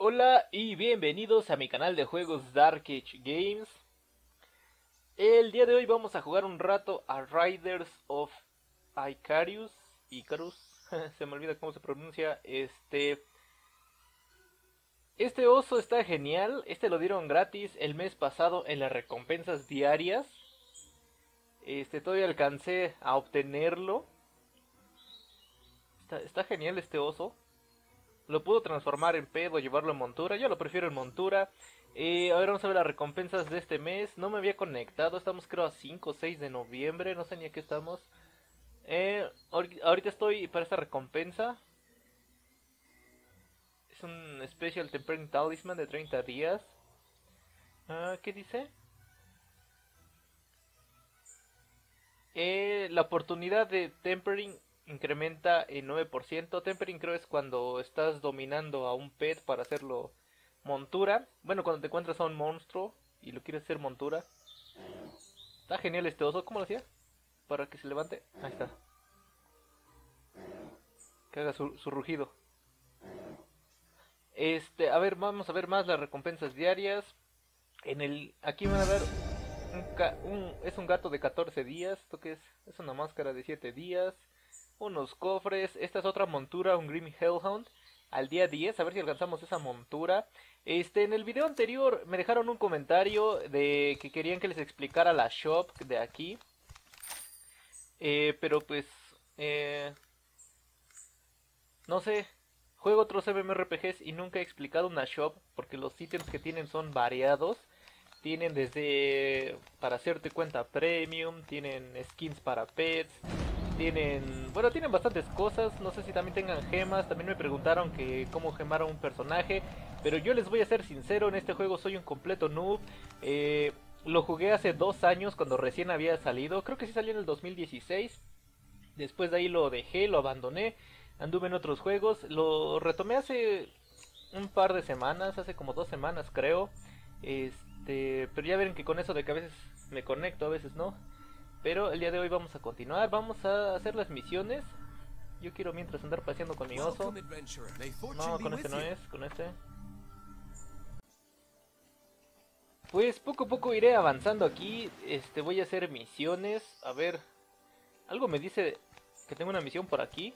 Hola y bienvenidos a mi canal de juegos DarkHG Games. El día de hoy vamos a jugar un rato a Riders of Icarus. Se me olvida cómo se pronuncia. Este oso está genial. Este lo dieron gratis el mes pasado en las recompensas diarias. Todavía alcancé a obtenerlo. Está genial este oso. Lo puedo transformar en pedo, llevarlo en montura. Yo lo prefiero en montura. A ver, vamos a ver las recompensas de este mes. No me había conectado. Estamos creo a 5 o 6 de noviembre. No sé ni a qué estamos. Ahorita estoy para esta recompensa. Es un Special Temperance Talisman de 30 días. ¿Qué dice? La oportunidad de Tempering incrementa en 9%. Tempering creo es cuando estás dominando a un pet para hacerlo montura. Bueno, cuando te encuentras a un monstruo y lo quieres hacer montura. Está genial este oso. ¿Cómo lo hacía? Para que se levante. Ahí está. Que haga su rugido. A ver, vamos a ver más las recompensas diarias. Aquí van a ver es un gato de 14 días. ¿Esto qué es? Es una máscara de 7 días. Unos cofres, esta es otra montura, un Grim Hellhound, al día 10, a ver si alcanzamos esa montura. En el video anterior me dejaron un comentario de que querían que les explicara la shop de aquí. Pero pues, no sé, juego otros MMORPGs y nunca he explicado una shop, porque los ítems que tienen son variados. Tienen desde para hacerte cuenta premium, tienen skins para pets. Tienen bastantes cosas, no sé si también tengan gemas. También me preguntaron que cómo gemar a un personaje, pero yo les voy a ser sincero, en este juego soy un completo noob. Lo jugué hace 2 años cuando recién había salido, creo que sí salió en el 2016, después de ahí lo dejé, lo abandoné, anduve en otros juegos, lo retomé hace un par de semanas, hace como 2 semanas creo, pero ya ven que con eso de que a veces me conecto, a veces no. Pero el día de hoy vamos a continuar, vamos a hacer las misiones. Yo quiero mientras andar paseando con mi oso. No, con este no es, con este. Pues poco a poco iré avanzando aquí, voy a hacer misiones. A ver, algo me dice que tengo una misión por aquí.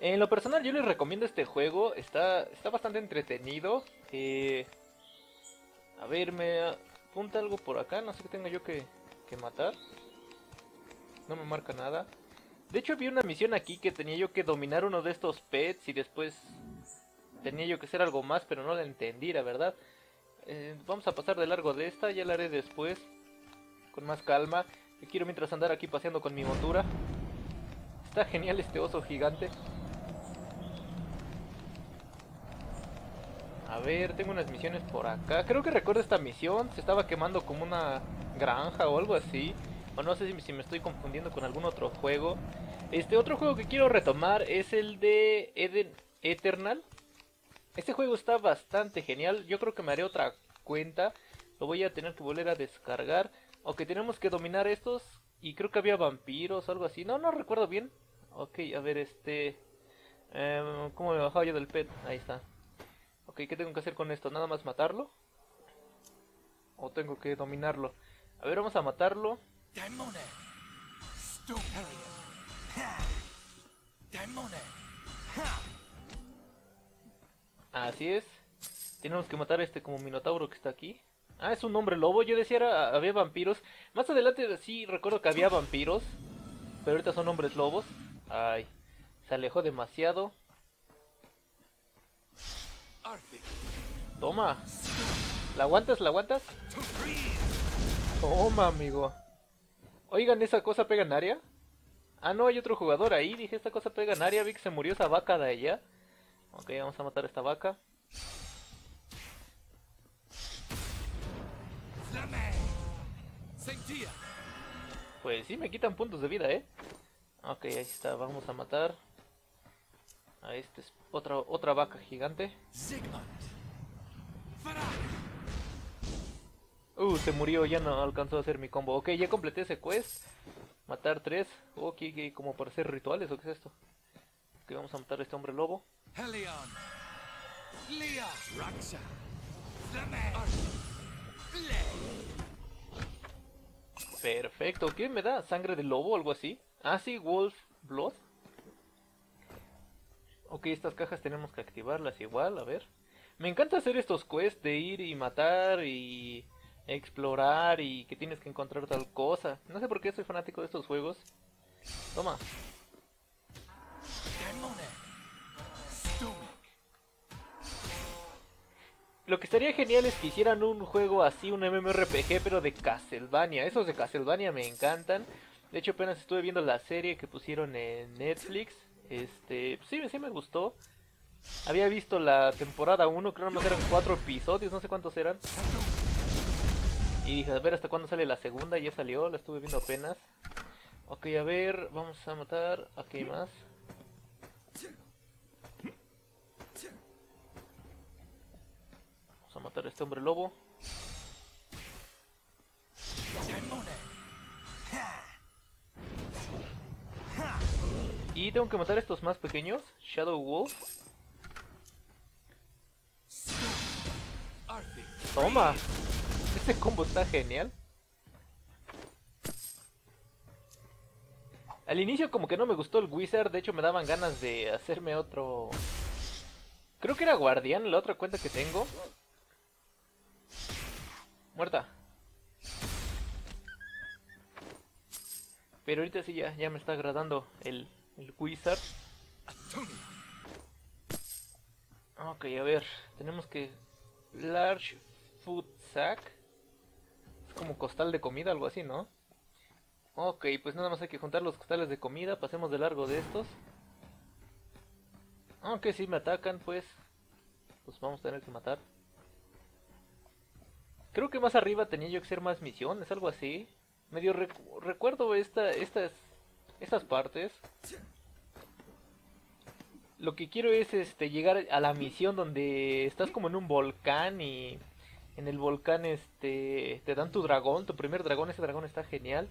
En lo personal yo les recomiendo este juego, está bastante entretenido. A ver, me apunta algo por acá, no sé qué tengo yo que matar. No me marca nada. De hecho había una misión aquí que tenía yo que dominar uno de estos pets y después tenía yo que hacer algo más, pero no la entendí, la verdad. Vamos a pasar de largo de esta, ya la haré después con más calma. Yo quiero mientras andar aquí paseando con mi montura. Está genial este oso gigante. A ver, tengo unas misiones por acá. Creo que recuerdo esta misión, se estaba quemando como una granja o algo así, o no sé si me estoy confundiendo con algún otro juego. Otro juego que quiero retomar es el de Eden Eternal. Este juego está bastante genial, yo creo que me haré otra cuenta, lo voy a tener que volver a descargar. Ok, tenemos que dominar estos y creo que había vampiros o algo así, no recuerdo bien. Ok, a ver, ¿cómo me bajaba yo del pet? Ahí está. Ok, ¿qué tengo que hacer con esto? ¿Nada más matarlo? ¿O tengo que dominarlo? A ver, vamos a matarlo. Así es. Tenemos que matar a como minotauro que está aquí. Ah, es un hombre lobo. Yo decía había vampiros. Más adelante sí recuerdo que había vampiros, pero ahorita son hombres lobos. Ay, se alejó demasiado. Toma. ¿La aguantas? ¿La aguantas? Toma, amigo. Oigan, ¿esa cosa pega en área? Ah, no, hay otro jugador ahí. Dije, esta cosa pega en área. Vi que se murió esa vaca de allá. Ok, vamos a matar a esta vaca. Pues sí, me quitan puntos de vida, Ok, ahí está. Vamos a matar a otra vaca gigante. Se murió, ya no alcanzó a hacer mi combo. Ok, ya completé ese quest. Matar 3. Ok, como para hacer rituales, ¿o qué es esto? Ok, vamos a matar a este hombre lobo. Perfecto, ¿qué me da? ¿Sangre de lobo o algo así? Ah, sí, Wolf Blood. Ok, estas cajas tenemos que activarlas igual, a ver. Me encanta hacer estos quests de ir y matar y explorar y que tienes que encontrar tal cosa. No sé por qué soy fanático de estos juegos. Toma. Lo que estaría genial es que hicieran un juego así, un MMORPG, pero de Castlevania. Esos de Castlevania me encantan. De hecho, apenas estuve viendo la serie que pusieron en Netflix. Sí me gustó. Había visto la temporada 1, creo que nomás eran 4 episodios, no sé cuántos eran. Y dije, a ver hasta cuándo sale la segunda, ya salió, la estuve viendo apenas. Ok, a ver, vamos a matar aquí más. Vamos a matar a este hombre lobo. Y tengo que matar a estos más pequeños, Shadow Wolf. Toma, este combo está genial. Al inicio como que no me gustó el Wizard, de hecho me daban ganas de hacerme otro... Creo que era Guardián, la otra cuenta que tengo. Muerta. Pero ahorita sí ya me está agradando el Wizard. Ok, a ver, tenemos que... Large Food Sack. Es como costal de comida, algo así, ¿no? Ok, pues nada más hay que juntar los costales de comida. Pasemos de largo de estos. Aunque si me atacan, pues vamos a tener que matar. Creo que más arriba tenía yo que hacer más misiones, algo así. Medio recuerdo estas partes. Lo que quiero es llegar a la misión donde estás como en un volcán y en el volcán te dan tu dragón, tu primer dragón. Ese dragón está genial.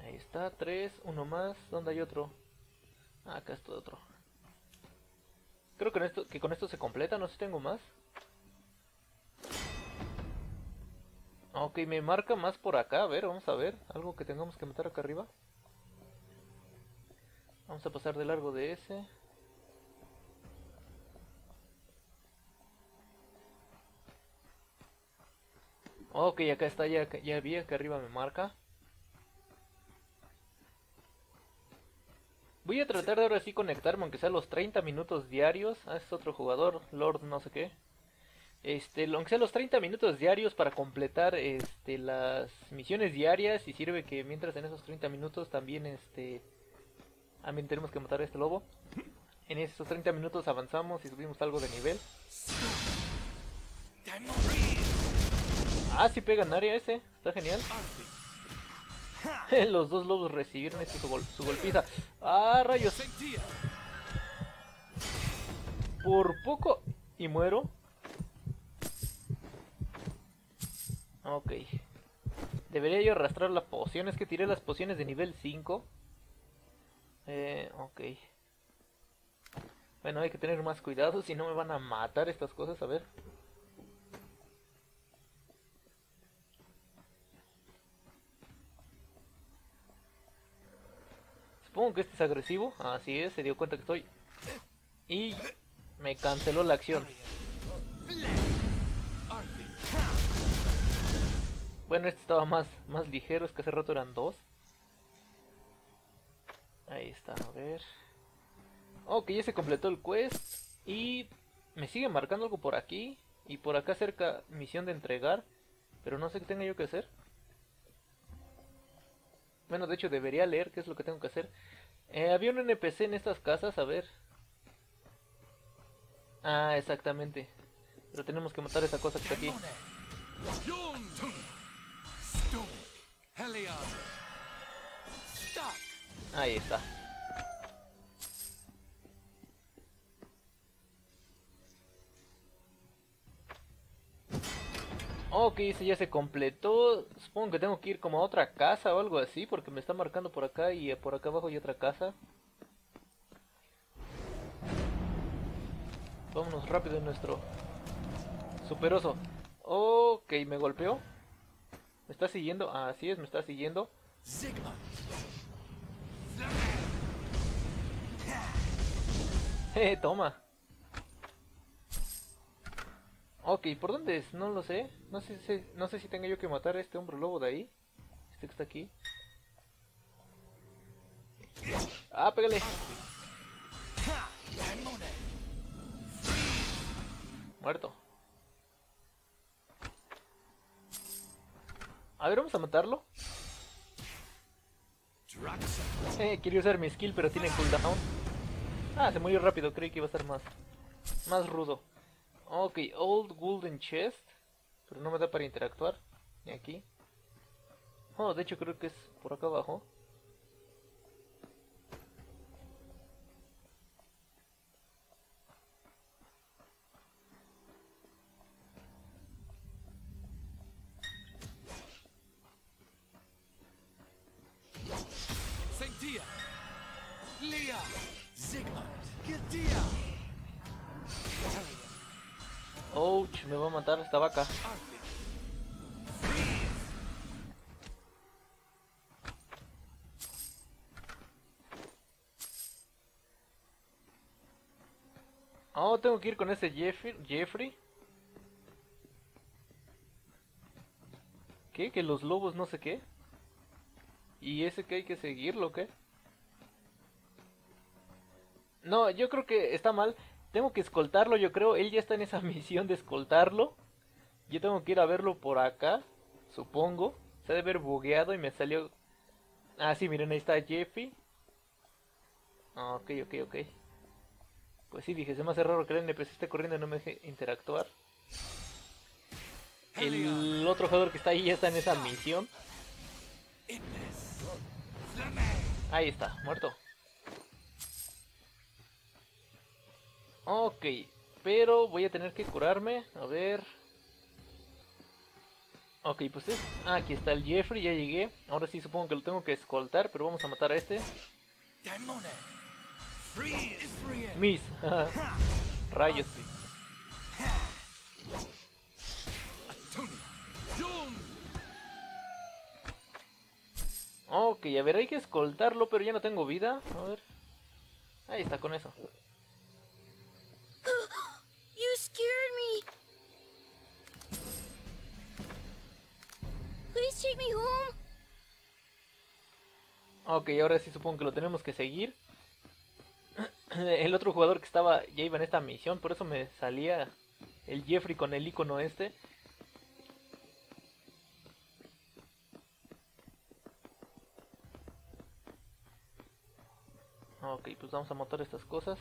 Ahí está, 3, uno más. ¿Dónde hay otro? Ah, acá está otro. Creo que con esto se completa, no sé si tengo más. Ok, me marca más por acá, a ver, vamos a ver. Algo que tengamos que matar acá arriba. Vamos a pasar de largo de ese. Ok, acá está, ya vi, acá arriba me marca. Voy a tratar de ahora sí conectarme, aunque sea los 30 minutos diarios. Ah, es otro jugador, Lord no sé qué. Aunque sea los 30 minutos diarios para completar las misiones diarias. Y sirve que mientras en esos 30 minutos también también tenemos que matar a este lobo. En esos 30 minutos avanzamos y subimos algo de nivel. Ah, sí pega en área ese. Está genial. Los dos lobos recibieron su golpiza. Ah, rayos. Por poco y muero. Ok. Debería yo arrastrar las pociones. Es que tiré las pociones de nivel 5. Ok. Bueno, hay que tener más cuidado, si no me van a matar estas cosas, a ver. Supongo que este es agresivo, así es, se dio cuenta que estoy... Y me canceló la acción. Bueno, este estaba más ligero, es que hace rato eran 2. Ahí está, a ver. Ok, ya se completó el quest. Y me sigue marcando algo por aquí. Y por acá cerca, misión de entregar. Pero no sé qué tenga yo que hacer. Bueno, de hecho debería leer qué es lo que tengo que hacer. Había un NPC en estas casas, a ver. Ah, exactamente. Pero tenemos que matar esa cosa que está aquí. Ahí está. Ok, ese ya se completó. Supongo que tengo que ir como a otra casa o algo así, porque me está marcando por acá y por acá abajo hay otra casa. Vámonos rápido en nuestro superoso. Ok, me golpeó. ¿Me está siguiendo? Así es, me está siguiendo. Toma. Ok, ¿por dónde es? No lo sé. No sé si tengo yo que matar a este hombre lobo de ahí. Este que está aquí. Ah, pégale. Muerto. A ver, vamos a matarlo. Quería usar mi skill, pero tiene cooldown. Ah, se murió rápido, creí que iba a estar más rudo. Ok, Old Golden Chest. Pero no me da para interactuar. Ni aquí. Oh, de hecho creo que es por acá abajo. Ouch, me va a matar esta vaca. Oh, tengo que ir con ese Jeffrey. ¿Qué? ¿Que los lobos no sé qué? ¿Y ese que hay que seguirlo o qué? No, yo creo que está mal. Tengo que escoltarlo, yo creo. Él ya está en esa misión de escoltarlo. Yo tengo que ir a verlo por acá, supongo. Se ha de haber bugueado y me salió... Ah, sí, miren, ahí está Jeffy. Ok. Pues sí, dije, se me hace raro que el NPC esté corriendo y no me deje interactuar. El otro jugador que está ahí ya está en esa misión. Ahí está, muerto. Ok, pero voy a tener que curarme, a ver. Ok, pues es... Ah, aquí está el Jeffrey, ya llegué. Ahora sí supongo que lo tengo que escoltar, pero vamos a matar a este. Miss. Rayos. Ok, a ver, hay que escoltarlo, pero ya no tengo vida. A ver. Ahí está, con eso. You scared me. Please take me home. Ok, ahora sí supongo que lo tenemos que seguir. El otro jugador que estaba ya iba en esta misión, por eso me salía el Jeffrey con el icono este. Ok, pues vamos a matar estas cosas.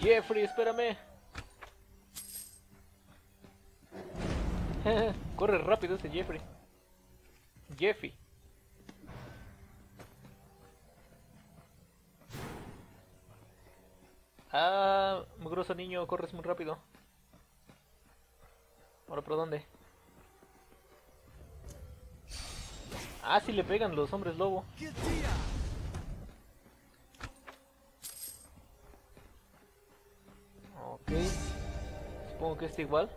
Jeffrey, espérame. Corre rápido ese Jeffrey. Jeffy. Ah, mugroso niño, corres muy rápido. Ahora, ¿por dónde? Ah, sí le pegan los hombres lobo. Ok. Supongo que está igual.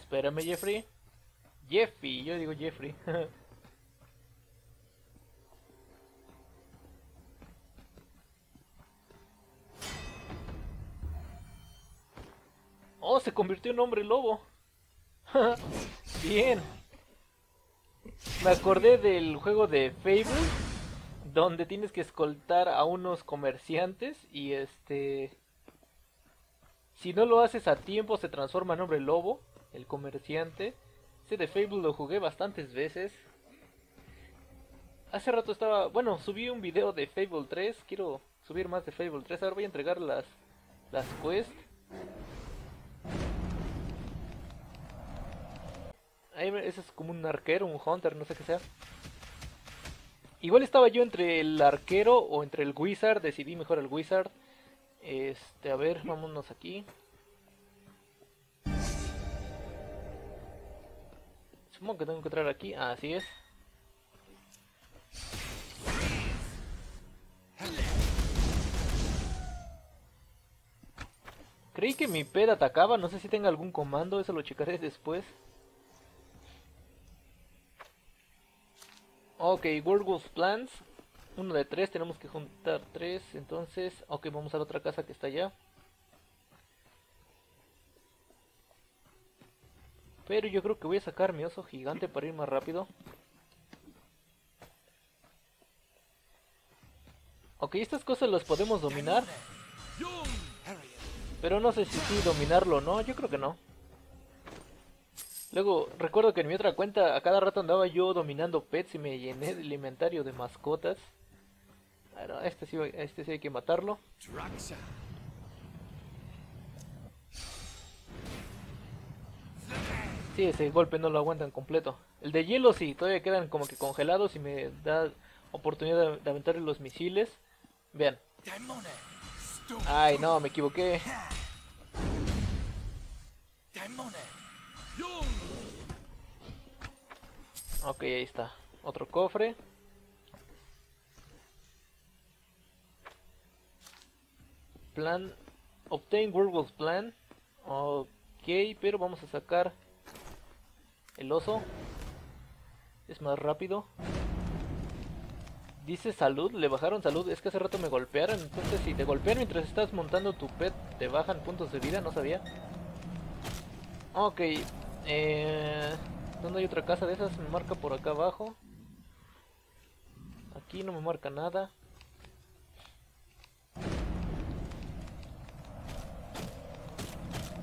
Espérame, Jeffrey. Jeffy, yo digo Jeffrey. Oh, se convirtió en hombre lobo. Bien. Me acordé del juego de Fable, donde tienes que escoltar a unos comerciantes y si no lo haces a tiempo se transforma en hombre lobo, el comerciante. Este de Fable lo jugué bastantes veces. Hace rato estaba... Bueno, subí un video de Fable 3. Quiero subir más de Fable 3. Ahora voy a entregar las quests. Ese es como un arquero, un hunter, no sé qué sea. Igual estaba yo entre el arquero o entre el wizard. Decidí mejor el wizard. A ver, vámonos aquí. Supongo que tengo que entrar aquí, así es. Creí que mi ped atacaba, no sé si tenga algún comando, eso lo checaré después. Ok, Werewolf Plants, 1 de 3, tenemos que juntar 3, entonces... Ok, vamos a la otra casa que está allá. Pero yo creo que voy a sacar mi oso gigante para ir más rápido. Ok, estas cosas las podemos dominar. Pero no sé si sí dominarlo o no, yo creo que no. Luego, recuerdo que en mi otra cuenta a cada rato andaba yo dominando pets y me llené del inventario de mascotas. Bueno, este sí hay que matarlo. Sí, ese golpe no lo aguantan completo. El de hielo sí, todavía quedan como que congelados y me da oportunidad de aventar los misiles. Vean. Ay, no, me equivoqué. Ok, ahí está. Otro cofre. Plan. Obtain Werewolf Plan. Ok, pero vamos a sacar el oso. Es más rápido. Dice salud, le bajaron salud, es que hace rato me golpearon, entonces si te golpean mientras estás montando tu pet, te bajan puntos de vida, no sabía. Ok, ¿dónde hay otra casa de esas? Me marca por acá abajo. Aquí no me marca nada.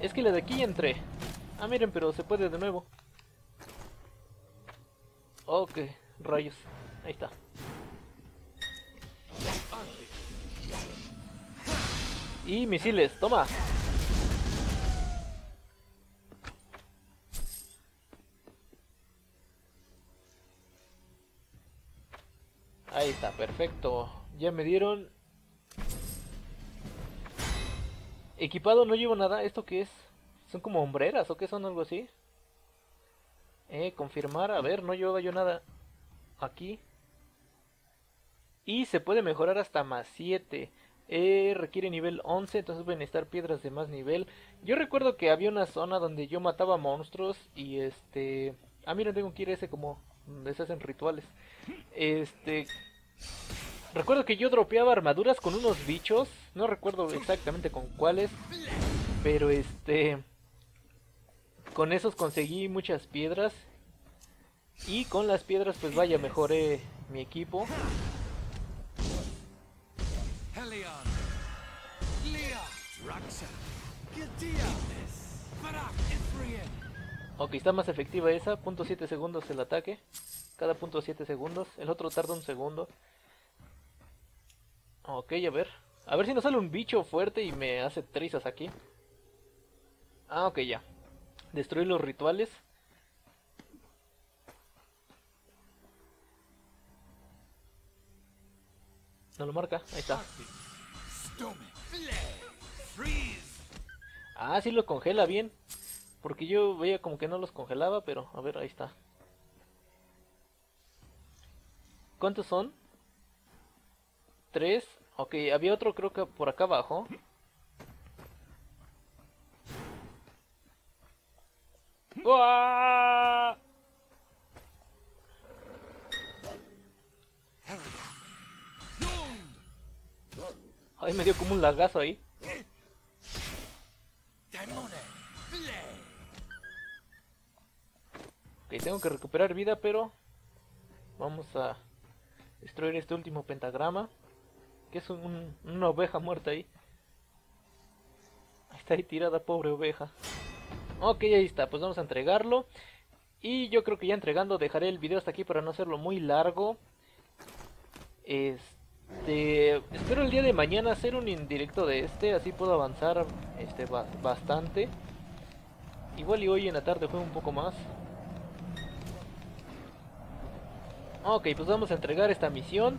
Es que la de aquí entré. Ah, miren, pero se puede de nuevo. Ok, rayos, ahí está. Y misiles, toma. Ahí está, perfecto. Ya me dieron. Equipado, no llevo nada. ¿Esto qué es? ¿Son como hombreras o qué son? Algo así. Confirmar. A ver, no llevo yo nada. Aquí. Y se puede mejorar hasta más 7. Requiere nivel 11, entonces voy a necesitar piedras de más nivel. Yo recuerdo que había una zona donde yo mataba monstruos y ah, mira, tengo que ir a ese como donde se hacen rituales. Recuerdo que yo dropeaba armaduras con unos bichos. No recuerdo exactamente con cuáles. Pero con esos conseguí muchas piedras. Y con las piedras pues vaya, mejoré mi equipo. Ok, está más efectiva esa, 0.7 segundos el ataque. Cada 0.7 segundos, el otro tarda 1 segundo. Ok, a ver si nos sale un bicho fuerte y me hace trizas aquí. Ah, ok, ya. Destruir los rituales. No lo marca, ahí está. Ah, sí lo congela bien. Porque yo veía como que no los congelaba, pero a ver, ahí está. ¿Cuántos son? 3. Ok, había otro creo que por acá abajo. ¡Uah! Ay, me dio como un lagazo ahí. Ok, tengo que recuperar vida, pero vamos a destruir este último pentagrama. Que es una oveja muerta ahí. Está ahí tirada, pobre oveja. Ok, ahí está, pues vamos a entregarlo. Y yo creo que ya entregando dejaré el video hasta aquí para no hacerlo muy largo. Espero el día de mañana hacer un indirecto de así puedo avanzar bastante. Igual y hoy en la tarde juego un poco más. Ok, pues vamos a entregar esta misión.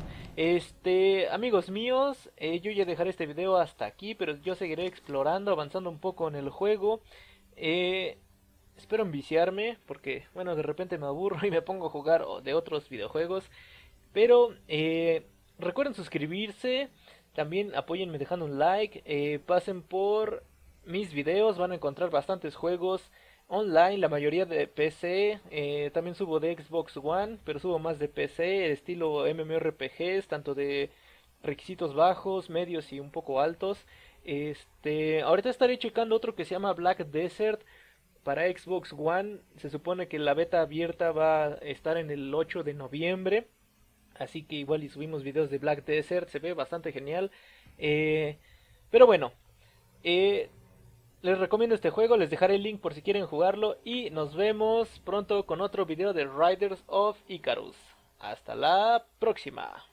Amigos míos, yo ya dejaré este video hasta aquí, pero yo seguiré explorando, avanzando un poco en el juego. Espero enviciarme, porque bueno, de repente me aburro y me pongo a jugar de otros videojuegos. Pero recuerden suscribirse, también apóyenme dejando un like, pasen por mis videos, van a encontrar bastantes juegos online, la mayoría de PC, también subo de Xbox One, pero subo más de PC, estilo MMORPGs, tanto de requisitos bajos, medios y un poco altos. Ahorita estaré checando otro que se llama Black Desert para Xbox One, se supone que la beta abierta va a estar en el 8 de noviembre, así que igual y subimos videos de Black Desert, se ve bastante genial. Pero bueno, les recomiendo este juego, les dejaré el link por si quieren jugarlo y nos vemos pronto con otro video de Riders of Icarus. Hasta la próxima.